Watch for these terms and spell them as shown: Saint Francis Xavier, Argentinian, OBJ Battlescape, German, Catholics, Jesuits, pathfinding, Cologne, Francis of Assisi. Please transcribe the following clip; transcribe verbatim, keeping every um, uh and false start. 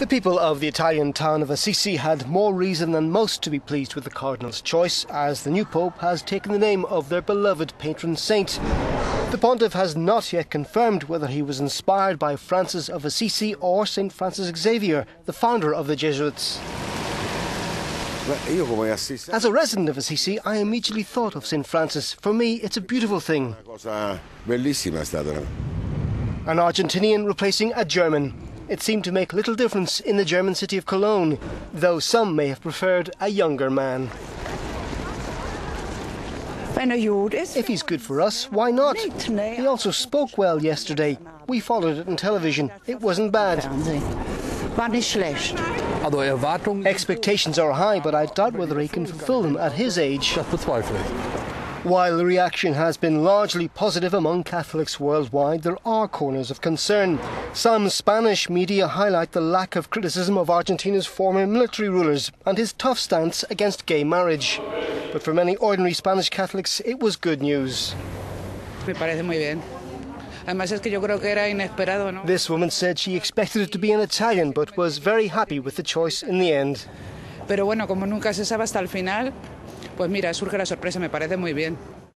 The people of the Italian town of Assisi had more reason than most to be pleased with the cardinal's choice, as the new pope has taken the name of their beloved patron saint. The pontiff has not yet confirmed whether he was inspired by Francis of Assisi or Saint Francis Xavier, the founder of the Jesuits. As a resident of Assisi, I immediately thought of Saint Francis. For me, it's a beautiful thing. An Argentinian replacing a German. It seemed to make little difference in the German city of Cologne, though some may have preferred a younger man. If he's good for us, why not? He also spoke well yesterday. We followed it on television. It wasn't bad. Expectations are high, but I doubt whether he can fulfill them at his age. While the reaction has been largely positive among Catholics worldwide, there are corners of concern. Some Spanish media highlight the lack of criticism of Argentina's former military rulers and his tough stance against gay marriage. But for many ordinary Spanish Catholics, it was good news. This woman said she expected it to be an Italian, but was very happy with the choice in the end. Pero bueno, como nunca se sabe hasta el final, pues mira, surge la sorpresa, me parece muy bien.